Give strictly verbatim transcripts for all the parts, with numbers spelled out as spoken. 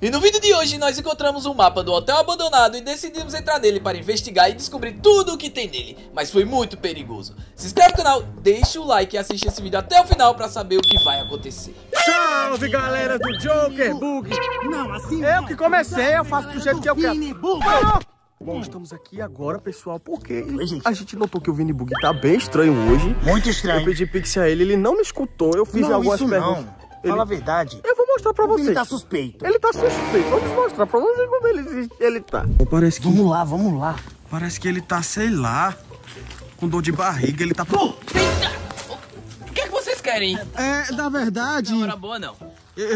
E no vídeo de hoje nós encontramos um mapa do hotel abandonado e decidimos entrar nele para investigar e descobrir tudo o que tem nele, mas foi muito perigoso. Se inscreve no canal, deixa o like e assiste esse vídeo até o final para saber o que vai acontecer. Salve galera do Joker, Bug! Não, assim eu que comecei, eu faço do jeito que eu quero. Bom, estamos aqui agora, pessoal, porque a gente notou que o Vinibug tá bem estranho hoje. Muito estranho. Eu pedi pix a ele, ele não me escutou, eu fiz não, algumas isso perguntas. Não. Ele... Fala a verdade. Eu vou mostrar pra vocês. Ele tá suspeito. Ele tá suspeito. Vamos mostrar pra vocês como ele, ele tá. Parece que... Vamos lá, vamos lá. Parece que ele tá, sei lá, com dor de barriga. Ele tá... Oh, o que é que vocês querem? É, na verdade... Não era boa, não.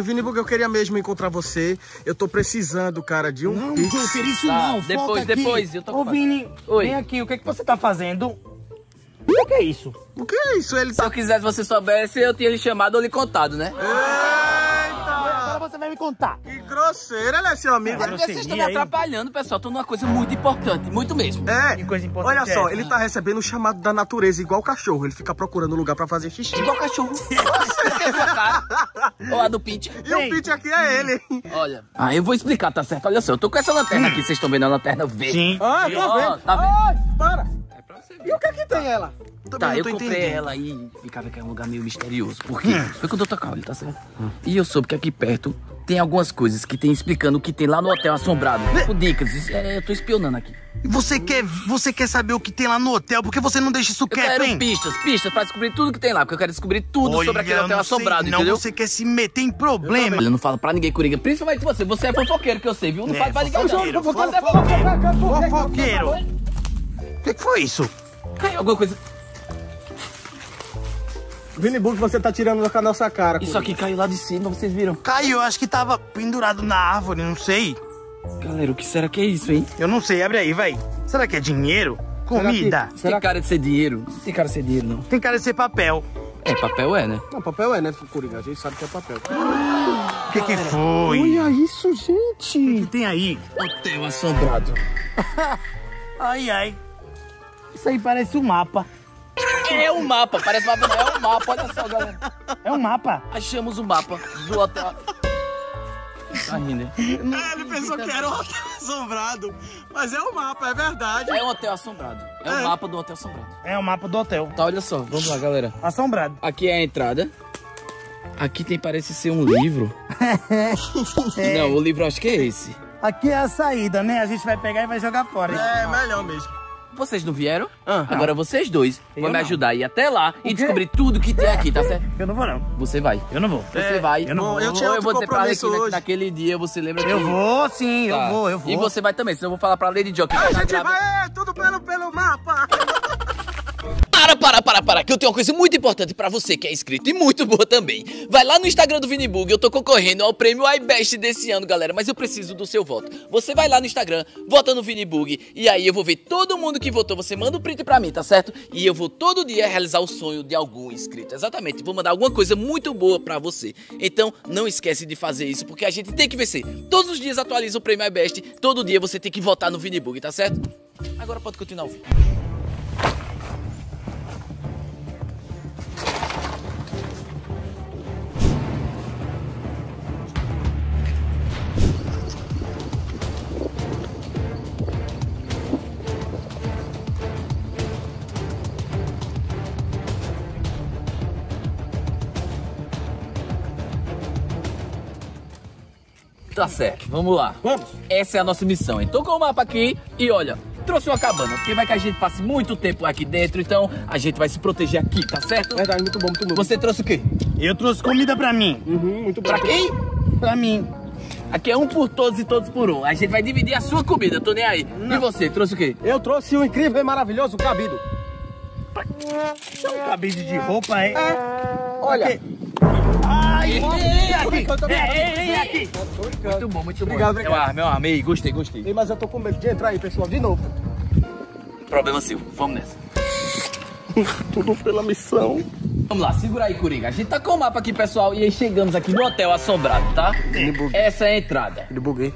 Vinibug, eu queria mesmo encontrar você. Eu tô precisando, cara, de um... Não, Joker, isso tá, não. Depois, depois. Eu tô Ô, Vini, Oi. vem aqui. O que é que você tá fazendo? O que é isso? O que é isso? Ele tá... Se eu quisesse, você soubesse, eu tinha lhe chamado ou lhe contado, né? Eita! Agora você vai me contar. Que grosseira, né, seu amigo? É porque vocês estão me atrapalhando, pessoal. Tô numa coisa muito importante, muito mesmo. É. Que coisa importante. Olha só, é, ele tá recebendo um chamado da natureza, igual o cachorro. Ele fica procurando um lugar pra fazer xixi. Igual o cachorro. Ou a do Pete. E Ei. o Pete aqui é ele. Olha. Ah, eu vou explicar, tá certo? Olha só, eu tô com essa lanterna aqui. Vocês estão vendo a lanterna verde? Sim. Ah, tô oh, vendo. Tá vendo? Ai, para. E o que é que tem ela? Também tá, eu comprei entendendo. ela e ficava aqui em um lugar meio misterioso. Por quê? Hum. Foi com o doutor Carvalho, tá certo? Hum. E eu soube que aqui perto tem algumas coisas que tem explicando o que tem lá no hotel assombrado. Tipo dicas, é, eu tô espionando aqui. E você quer, você quer saber o que tem lá no hotel? Por que você não deixa isso quieto, hein? Eu quero pistas, pistas pra descobrir tudo que tem lá. Porque eu quero descobrir tudo Olha, sobre aquele hotel assombrado, não, entendeu? Não, você quer se meter em problema. Olha, não fala pra ninguém, Coringa. Principalmente você. Você é fofoqueiro, que eu sei, viu? Não é, fala pra ninguém, não. Você é fofoqueiro. Fofoqueiro. O que, que foi isso? Caiu alguma coisa. Vinibug, você tá tirando com a nossa cara. Isso aqui caiu lá de cima, vocês viram? Caiu, acho que tava pendurado na árvore, não sei. Galera, o que será que é isso, hein? Eu não sei, abre aí, vai. Será que é dinheiro? Comida? Será que, será... Tem cara de ser dinheiro? Não tem cara de ser dinheiro, não. Tem cara de ser papel. É, papel é, né? Não, papel é, né, Coringa? A gente sabe que é papel. Ah, o que que foi? Olha isso, gente. O que, que tem aí? Hotel assombrado. Ai, ai. Isso aí parece um mapa. É um mapa, parece um mapa, é um mapa, olha só, galera. É um mapa? Achamos o um mapa do hotel. Tá rindo, né? É, ele pensou que era um hotel assombrado, mas é um mapa, é verdade. É um hotel assombrado, é um é. mapa do hotel assombrado. É um mapa do hotel. Tá, olha só, vamos lá, galera. Assombrado. Aqui é a entrada. Aqui tem, parece ser um livro. É. Não, o livro acho que é esse. Aqui é a saída, né? A gente vai pegar e vai jogar fora. É, melhor mesmo. Vocês não vieram? Ah, Agora não. vocês dois vão me ajudar a ir até lá e descobrir tudo que tem aqui, tá certo? Eu não vou, não. Você vai. Eu não vou. Você é, vai. Eu não vou. Eu, eu, eu vou dizer pra Arlequina que naquele dia você lembra que... Eu vou, sim. Tá. Eu vou, eu vou. E você vai também, senão eu vou falar pra Lady Joker. A gente grava... vai, é, tudo pelo, pelo mapa. Para, para, para, para, que eu tenho uma coisa muito importante pra você que é inscrito e muito boa também. Vai lá no Instagram do Vinibug, eu tô concorrendo ao prêmio iBest desse ano, galera, mas eu preciso do seu voto. Você vai lá no Instagram, vota no Vinibug, e aí eu vou ver todo mundo que votou, você manda o um print pra mim, tá certo? E eu vou todo dia realizar o sonho de algum inscrito, exatamente, vou mandar alguma coisa muito boa pra você. Então, não esquece de fazer isso, porque a gente tem que vencer. Todos os dias atualiza o prêmio iBest, todo dia você tem que votar no Vinibug, tá certo? Agora pode continuar o vídeo. Tá certo, vamos lá. Vamos. Essa é a nossa missão, então com o mapa aqui e olha, trouxe uma cabana, porque vai que a gente passe muito tempo aqui dentro, então a gente vai se proteger aqui, tá certo? Verdade, muito bom, muito bom. Você trouxe o quê? Eu trouxe comida pra mim. Uhum, muito bom. Pra quem? Pra mim. Aqui é um por todos e todos por um, a gente vai dividir a sua comida, tô nem aí. Não. E você, trouxe o quê? Eu trouxe um incrível e maravilhoso cabido. Pra... Isso é um cabide de roupa, hein? É. Olha. Aqui. Ai, ei, aqui! Muito bom, muito bom. Obrigado, obrigado. Eu amei, eu amei, gostei, gostei. Ei, mas eu tô com medo de entrar aí, pessoal, de novo. Problema seu, vamos nessa. Tudo pela missão. Vamos lá, segura aí, Coringa. A gente tá com o mapa aqui, pessoal, e aí chegamos aqui no hotel assombrado, tá? Essa é a entrada. Debuguei.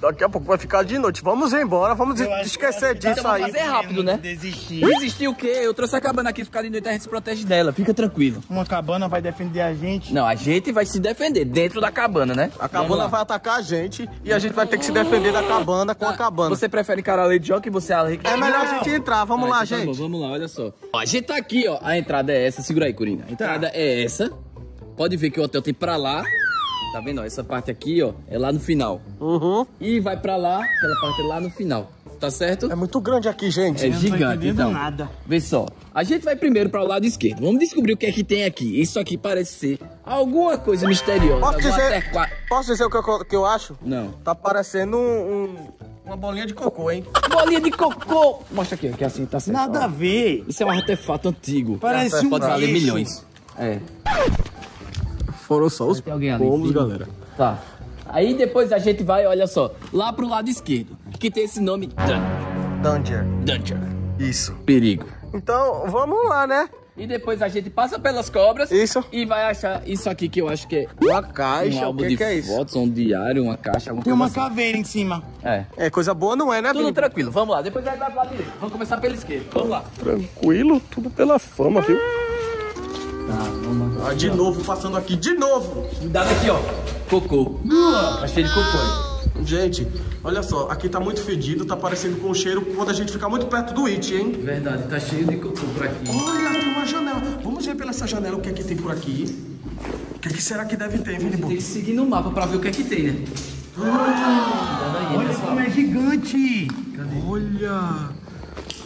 Daqui a pouco vai ficar de noite. Vamos embora, vamos esquecer disso então aí. Vamos fazer rápido, né? Desistir. Desistir o quê? Eu trouxe a cabana aqui, ficar de noite, a gente se protege dela. Fica tranquilo. Uma cabana vai defender a gente? Não, a gente vai se defender dentro da cabana, né? A cabana vai atacar a gente e a gente vai ter que se defender da cabana com ah, a cabana. Você prefere encarar a Lady Joker e você a Arlequina? É melhor a gente entrar. Vamos lá, gente. Tá bom, vamos lá, olha só. Ó, a gente tá aqui, ó. A entrada é essa. Segura aí, Coringa. A entrada tá. é essa. Pode ver que o hotel tem pra lá. Tá vendo? Ó, essa parte aqui, ó, é lá no final. Uhum. E vai pra lá, aquela parte lá no final. Tá certo? É muito grande aqui, gente. É eu gigante, então. Nada. Vê só. A gente vai primeiro pra o lado esquerdo. Vamos descobrir o que é que tem aqui. Isso aqui parece ser alguma coisa misteriosa. Posso dizer, posso dizer o que eu, que eu acho? Não. Tá parecendo um... um... uma bolinha de cocô, hein? Bolinha de cocô! Mostra aqui, que assim tá certo. Nada ó. a ver. Isso é um artefato antigo. Parece um Pode valer milhões. É. Foram só os pomos, galera. Tá. Aí depois a gente vai, olha só, lá pro lado esquerdo, que tem esse nome... Danger. Danger. Isso. Perigo. Então, vamos lá, né? E depois a gente passa pelas cobras. Isso. E vai achar isso aqui que eu acho que é... Uma caixa, um álbum que de que é fotos, isso? um diário, uma caixa, alguma Tem uma assim. caveira em cima. É. É, coisa boa não é, né, Tudo Bíblia? tranquilo, vamos lá. Depois a gente vai pro lado direito. Vamos começar pela esquerda. Vamos lá. Tranquilo, tudo pela fama, viu? Tá, vamos lá. Ah, de novo, passando aqui, de novo. Cuidado aqui, ó. Cocô. Uh, achei de cocô. Gente, olha só, aqui tá muito fedido, tá parecendo com o cheiro quando a gente ficar muito perto do It, hein? Verdade, tá cheio de cocô por aqui. Olha, tem uma janela. Vamos ver pela essa janela o que é que tem por aqui. O que, é que será que deve ter, Vinibug? Tem que seguir no mapa pra ver o que é que tem, né? Ah, ah, olha como é gigante. Cadê? Olha.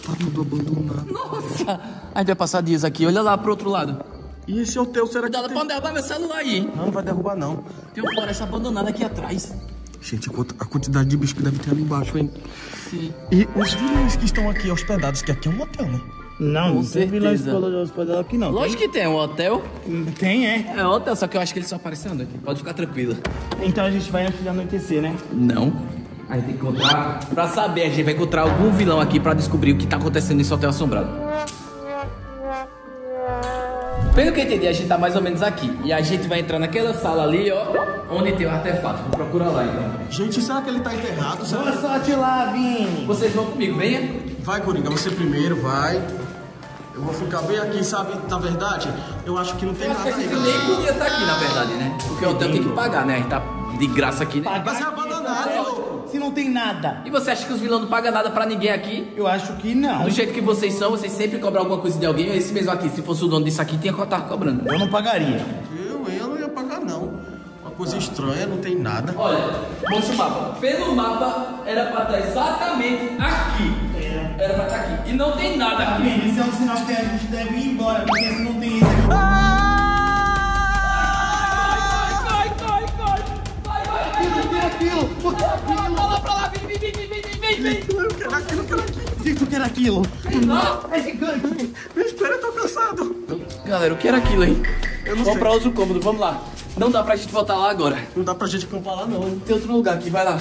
Tá tudo abandonado. Nossa. A gente vai passar dias aqui, olha lá pro outro lado. E esse hotel, será Cuidado que tem... Cuidado pra não derrubar meu celular aí, hein? Não, não vai derrubar, não. Tem uma floresta abandonada aqui atrás. Gente, a quantidade de bicho que deve ter ali embaixo, hein? Sim. E os vilões que estão aqui hospedados, que aqui é um hotel, né? Não, não tem vilões hospedados aqui, não. Lógico tem... que tem, um hotel. Tem, é. É um hotel, só que eu acho que eles só aparecem à noite. Pode ficar tranquila. Então a gente vai antes de anoitecer, né? Não. A gente tem que encontrar... Pra saber, a gente vai encontrar algum vilão aqui pra descobrir o que tá acontecendo nesse hotel assombrado. Pelo que eu entendi, a gente tá mais ou menos aqui. E a gente vai entrar naquela sala ali, ó, onde tem o artefato. Vou procurar lá, então. Gente, será que ele tá enterrado? Boa sorte lá, Vini. Vocês vão comigo, venha. Vai, Coringa, você primeiro, vai. Eu vou ficar bem aqui, sabe? Na verdade, eu acho que não tem eu nada. Acho que a gente nem podia estar aqui, na verdade, né? Porque o hotel tem que pagar, né? A gente tá de graça aqui, né? Mas é abandonado. Se não tem nada. E você acha que os vilões não pagam nada pra ninguém aqui? Eu acho que não. Do jeito que vocês são, vocês sempre cobram alguma coisa de alguém. Esse mesmo aqui, se fosse o dono disso aqui, tinha que estar cobrando. Eu não pagaria. Eu, eu não ia pagar, não. Uma coisa ah. estranha, não tem nada. Olha, mostra o mapa. Pelo mapa, era pra estar exatamente aqui. É. Era pra estar aqui. E não tem nada aqui. Ah, isso é um sinal que a gente deve ir embora, porque se não tem isso aqui. Ah! Aquilo, o que era aquilo? Vai lá pra lá, vem, vem, vem, vem, vem, vem! Eu quero aquilo, eu quero aquilo! Gente, o que era aquilo? Nossa, é gigante! Me espera, eu tô cansado! Galera, o que era aquilo, hein? Eu não sei. Vamos pra outro cômodo, vamos lá. Não dá pra gente voltar lá agora. Não dá pra gente acampar lá, não. Tem outro lugar aqui, vai lá.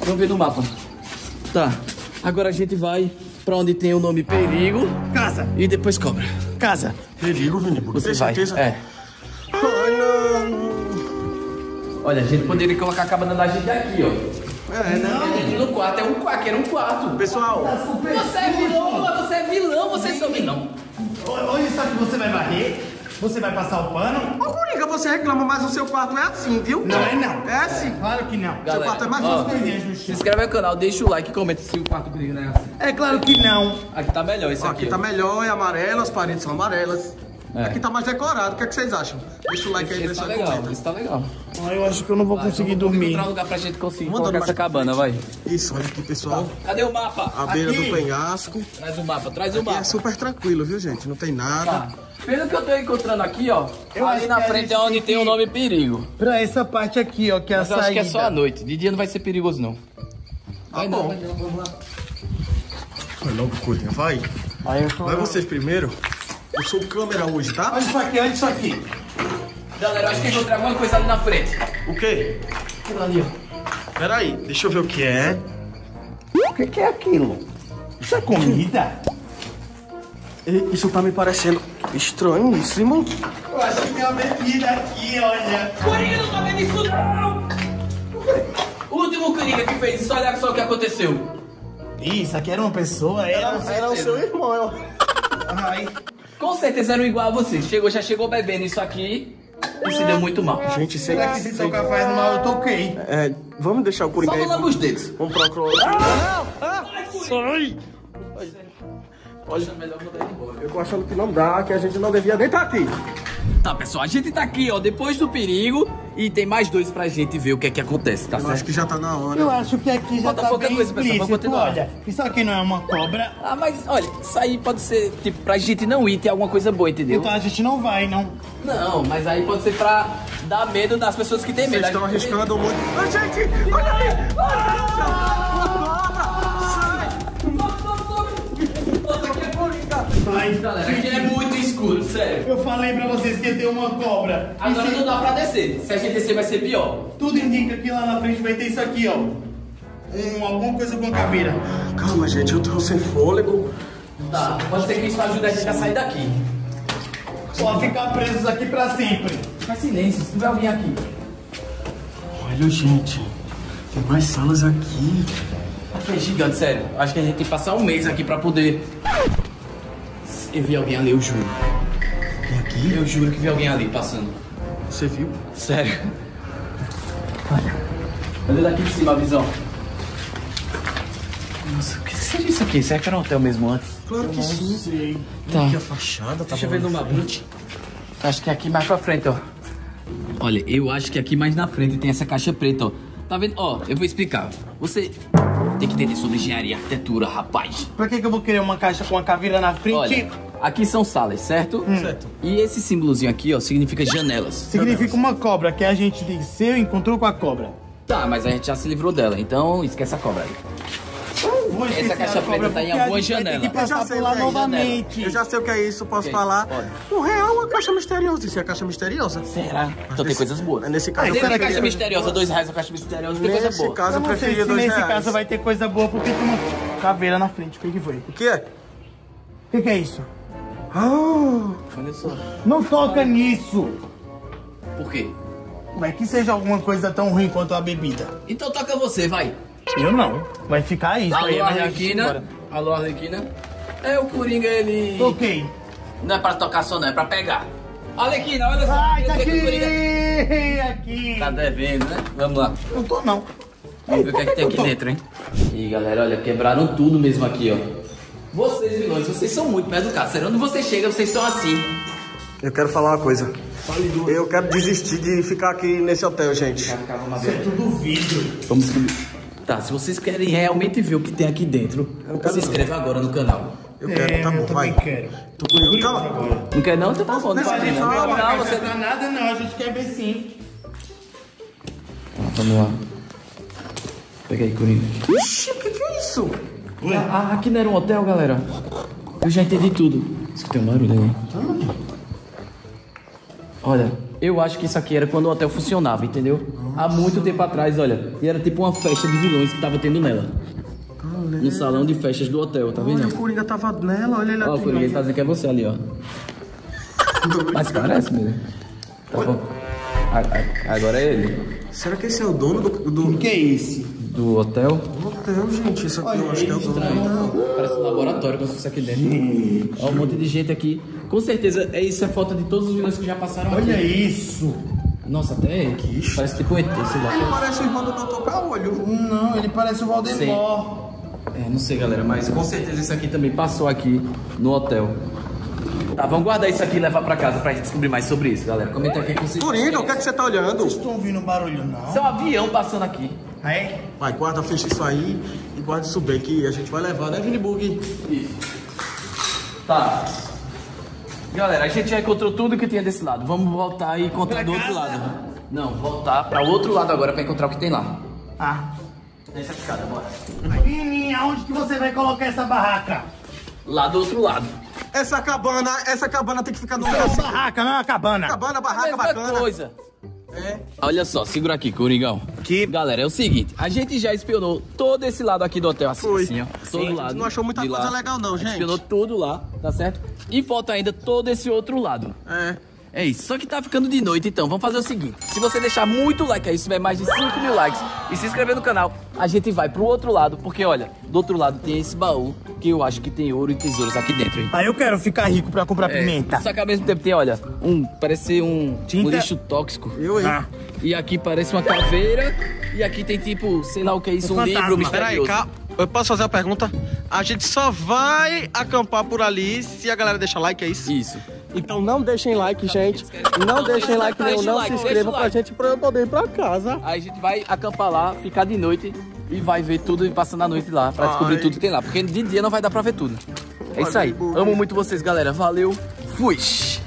Vamos ver no mapa. Tá, agora a gente vai pra onde tem o nome Perigo. Casa! E depois Cobra. Casa! Perigo, Vinibug. Você vai, é. Ai, não! Olha, a gente poderia colocar a cabana da gente aqui, ó. É, não. A gente no quarto, é um quarto, era um quarto. Pessoal. Você é vilão, você é vilão, você é vilão. Olha, sabe que você vai varrer? Você vai passar o pano? Ô, Coringa, você reclama, mas o seu quarto é assim, viu? Não é não. É assim. Claro que não. Seu quarto é mais uns coisinhas no chão. Se inscreve no canal, deixa o like e comenta se o quarto do Coringa não é assim. É claro que não. Aqui tá melhor isso aqui. Aqui tá melhor, é amarelo, as paredes são amarelas. É. Aqui tá mais decorado, o que, é que vocês acham? Deixa o like esse, aí, deixa tá legal, comenta. Isso tá legal. Ah, eu acho que eu não vou ah, conseguir dormir. Encontrar um lugar pra gente conseguir Mandando colocar essa cabana, vai. Isso, olha aqui, pessoal. Cadê o mapa? A beira aqui. do penhasco. Traz o mapa, traz aqui o mapa. é super tranquilo, viu, gente? Não tem nada. Tá. Pelo que eu tô encontrando aqui, ó, eu ali na frente é onde tem o nome Perigo. Pra essa parte aqui, ó, que é a Mas saída. eu acho que é só à noite, de dia não vai ser perigoso, não. Vai ah, não, bom. Vai não, vamos lá. Vai logo, Coringa, vai. Vai, vai vocês primeiro. Eu sou câmera hoje, tá? Olha isso aqui, olha isso aqui. Galera, acho que encontrei alguma coisa ali na frente. O quê? Aquilo ali, ó. Peraí, deixa eu ver o que é. O que, que é aquilo? Isso é comida? Isso tá me parecendo estranhíssimo. Eu acho que tem uma bebida aqui, olha. Coringa, não tá vendo isso, não! Último Coringa que fez isso, olha só o que aconteceu. Ih, isso aqui era uma pessoa, era, era, era o seu irmão. Ai. Com certeza era igual a você. Chegou, já chegou bebendo isso aqui e se deu muito mal. Gente, será que se tocar faz mal, eu toquei. É, vamos deixar o coringa. Só lambos dedos. Vamos pra outro. Ah, ah, sai! Olha, melhor mandar ele embora. Eu tô achando que não dá, que a gente não devia nem estar aqui. Tá, pessoal, a gente tá aqui, ó, depois do perigo. E tem mais dois pra gente ver o que é que acontece, tá eu certo? Eu acho que já tá na hora. Eu acho que aqui já bota tá pouca bem coisa, pessoal, vamos continuar. Olha, isso aqui não é uma cobra. Ah, mas, olha, isso aí pode ser, tipo, pra gente não ir, ter alguma coisa boa, entendeu? Então a gente não vai, não. Não, mas aí pode ser pra dar medo das pessoas que têm medo. Vocês estão arriscando muito. Ah, gente, olha aí! Ah, cobra! Sai! Mas, galera, aqui é muito escuro, sério. Eu falei pra vocês que ia ter uma cobra. Agora se... não dá pra descer. Se a gente descer vai ser pior. Tudo indica que lá na frente vai ter isso aqui, ó. Um, alguma coisa com a caveira. Calma, gente, eu tô sem fôlego. Tá, pode ser que isso ajude a gente a sair daqui. Pode ficar presos aqui pra sempre. Faz silêncio, se não vai alguém aqui. Olha, gente, tem mais salas aqui. Aqui é gigante, sério. Acho que a gente tem que passar um mês aqui pra poder... Eu vi alguém ali, eu juro. Tem aqui? Eu juro que vi alguém ali passando. Você viu? Sério. Olha. Olha daqui de cima a visão. Nossa, o que seria isso aqui? Será que era um hotel mesmo antes? Claro que sim. Sei. Tá. Aqui a fachada, tá. Deixa eu ver numa frente. Acho que é aqui mais pra frente, ó. Olha, eu acho que aqui mais na frente tem essa caixa preta, ó. Tá vendo? Ó, eu vou explicar. Você... tem que entender sobre engenharia e arquitetura, rapaz. Pra que que eu vou querer uma caixa com uma caveira na frente? Olha, aqui são salas, certo? Hum. Certo. E esse símbolozinho aqui, ó, significa janelas. Significa janelas. Uma cobra, que a gente desceu e encontrou com a cobra. Tá, mas a gente já se livrou dela, então esquece a cobra aí. Vou Essa caixa preta tá em alguma janela. Eu já sei lá novamente. Eu já sei o que é isso, posso okay, falar. Pode. O real é a caixa misteriosa. Isso é a caixa misteriosa? Será? Mas então nesse, tem coisas boas. Nesse caso, ah, eu quero a caixa misteriosa, dois reais a caixa misteriosa, tem coisa boa. Caso, eu não sei se nesse reais. caso vai ter coisa boa, porque tem uma caveira na frente. O que que foi? O que é? O que que é isso? Oh. Olha só. Não toca ah. nisso. Por quê? Vai que seja alguma coisa tão ruim quanto a bebida. Então toca você, vai. Eu não. Vai ficar isso. Alô, Arlequina. Alô, Arlequina. É, o Coringa, ele... ok. Não é pra tocar só, não. É pra pegar. Arlequina, olha só. Ai, tá aqui. O Coringa... aqui. Tá devendo, né? Vamos lá. Não tô, não. Vamos ver o que é que tem aqui dentro, hein? E galera, olha, quebraram tudo mesmo aqui, ó. Vocês, vilões, vocês são muito mais educados. Sério, onde vocês chegam, vocês são assim. Eu quero falar uma coisa. Eu quero desistir de ficar aqui nesse hotel, gente. Isso é tudo vidro. Vamos subir. Tá, se vocês querem realmente ver o que tem aqui dentro, se inscreve agora no canal. Eu quero, é, tá bom, vai. Quero. Tô curioso, calma. Não quer não? Então tá bom. Não, não, não, não, não, não, não você... dá nada não, a gente quer ver sim. Ah, vamos lá. Pega aí, Coringa. Ixi, o que que é isso? Ué? Ah, aqui não era um hotel, galera. Eu já entendi tudo. Escutei um barulho aí. Olha, eu acho que isso aqui era quando o hotel funcionava, entendeu? Nossa. Há muito tempo atrás, olha. E era tipo uma festa de vilões que tava tendo nela. Galera. No salão de festas do hotel, tá vendo? Olha, o Coringa tava nela, olha ele. Ó, o Coringa tá dizendo que é você ali, ó. Mas parece mesmo. Tá bom. Agora é ele. Será que esse é o dono do... do... que é esse? Do hotel? Do hotel, gente. Isso aqui olha, eu acho que é o dono. Parece um laboratório, como se fosse aqui dentro. Gente. Ó, um monte de gente aqui. Com certeza, é isso é foto de todos os vilões que já passaram Olha aqui. Olha isso! Nossa, até que parece tipo E T, sei lá. Ele parece o irmão do doutor Carvalho. Não, ele parece o Voldemort. É, não sei, galera, mas com certeza isso aqui também passou aqui no hotel. Tá, vamos guardar isso aqui e levar pra casa pra gente descobrir mais sobre isso, galera. Comenta aqui com vocês. Coringa, o que é que você tá olhando? Vocês estão ouvindo barulho, não? Isso é um avião passando aqui. É? Vai, guarda, fecha isso aí e guarda isso bem que a gente vai levar, né, Vinibug? Isso. Tá. Galera, a gente já encontrou tudo que tinha desse lado. Vamos voltar e encontrar do outro lado. Não, voltar para o outro lado agora para encontrar o que tem lá. Ah. Essa escada, bora. Menina, aonde que você vai colocar essa barraca? Lá do outro lado. Essa cabana, essa cabana tem que ficar no lugar. Essa barraca, não é uma cabana. Cabana, barraca, é bacana. Coisa. É. Olha só, segura aqui, Coringão. Que... galera, é o seguinte, a gente já espionou todo esse lado aqui do hotel, assim, Foi. assim ó. Todo Sim, lado. A gente não achou muita coisa lá. legal não, gente. A gente espionou tudo lá, tá certo? E falta ainda todo esse outro lado. É. É isso, só que tá ficando de noite, então vamos fazer o seguinte. Se você deixar muito like aí, se tiver mais de cinco mil likes e se inscrever no canal, a gente vai pro outro lado, porque olha, do outro lado tem esse baú que eu acho que tem ouro e tesouros aqui dentro, hein? Ah, eu quero ficar rico pra comprar é, pimenta. Só que ao mesmo tempo tem, olha, um, parece um, um lixo tóxico. Eu, hein? Ah. E aqui parece uma caveira e aqui tem tipo, sei lá o que é isso, um, um livro misterioso. Peraí, eu posso fazer uma pergunta? A gente só vai acampar por ali se a galera deixar like, é isso? Isso. Então não deixem like, gente. Não deixem like nenhum, não se inscrevam pra gente, pra eu poder ir pra casa. Aí a gente vai acampar lá, ficar de noite e vai ver tudo e passando a noite lá pra descobrir tudo que tem lá. Porque de dia não vai dar pra ver tudo. É isso aí. Amo muito vocês, galera. Valeu. Fui.